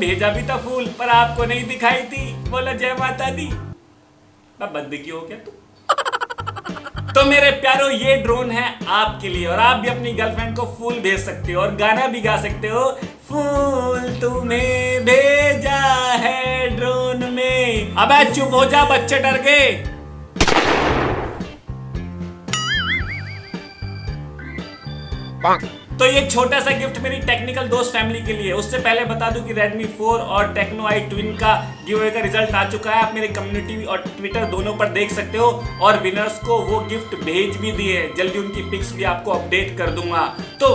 भेजा भी था फूल पर आपको नहीं दिखाई थी, बोला जय माता दी। बंद क्यों हो गया तू? तो मेरे प्यारो ये ड्रोन है आपके लिए और आप भी अपनी गर्लफ्रेंड को फूल भेज सकते हो और गाना भी गा सकते हो। फूल तुम्हें भेजा है ड्रोन में। अबे चुप हो जा, बच्चे डर गए। तो ये छोटा सा गिफ्ट मेरी टेक्निकल दोस्त फैमिली के लिए। उससे पहले बता दूं कि Redmi 4 और Techno i Twin का गिवअवे का रिजल्ट आ चुका है। आप मेरी कम्युनिटी और ट्विटर दोनों पर देख सकते हो और विनर्स को वो गिफ्ट भेज भी दिए हैं। जल्दी उनकी पिक्स भी आपको अपडेट कर दूंगा। तो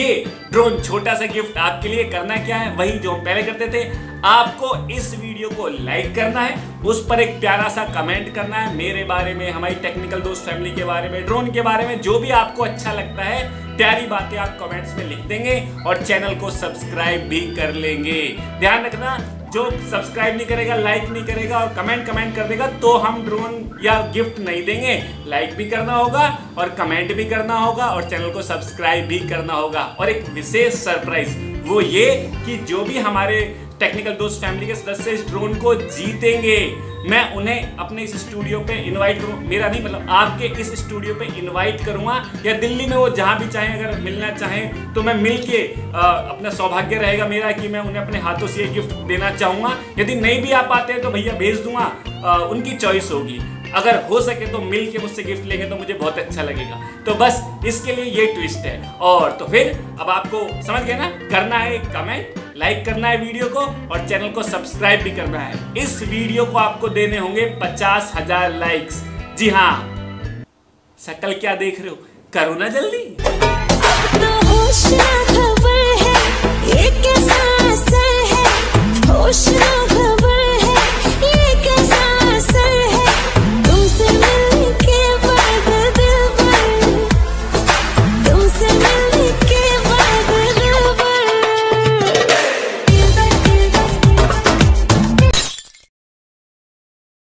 ये ड्रोन छोटा सा गिफ्ट आपके लिए। करना क्या है, वही जो हम पहले करते थे। आपको इस वीडियो को लाइक करना है, उस पर एक प्यारा सा कमेंट करना है मेरे बारे में, हमारी टेक्निकल दोस्त फैमिली के बारे में, ड्रोन के बारे में, जो भी आपको अच्छा लगता है प्यारी बातें आप कमेंट्स में लिख देंगे और चैनल को सब्सक्राइब भी कर लेंगे। ध्यान रखना, जो सब्सक्राइब नहीं करेगा, लाइक नहीं करेगा और कमेंट कर देगा तो हम ड्रोन या गिफ्ट नहीं देंगे। लाइक भी करना होगा और कमेंट भी करना होगा और चैनल को सब्सक्राइब भी करना होगा। और एक विशेष सरप्राइज वो ये कि जो भी हमारे टेक्निकल दोस्त फैमिली के सदस्य इस ड्रोन को जीतेंगे, मैं उन्हें अपने इस स्टूडियो पे इनवाइट करूँ, मेरा नहीं मतलब आपके इस स्टूडियो पे इनवाइट करूँगा या दिल्ली में वो जहाँ भी चाहें अगर मिलना चाहें तो मैं मिल के अपना सौभाग्य रहेगा मेरा कि मैं उन्हें अपने हाथों से ये गिफ्ट देना चाहूँगा। यदि नहीं भी आ पाते हैं तो भैया भेज दूँगा, उनकी चॉइस होगी। अगर हो सके तो मिल के मुझसे गिफ्ट लेंगे तो मुझे बहुत अच्छा लगेगा। तो बस इसके लिए ये ट्विस्ट है। और तो फिर अब आपको समझ गए ना, करना है कमेंट, लाइक करना है वीडियो को और चैनल को सब्सक्राइब भी करना है। इस वीडियो को आपको देने होंगे 50,000 लाइक्स। जी हाँ, शक्ल क्या देख रहे हो, करो ना जल्दी।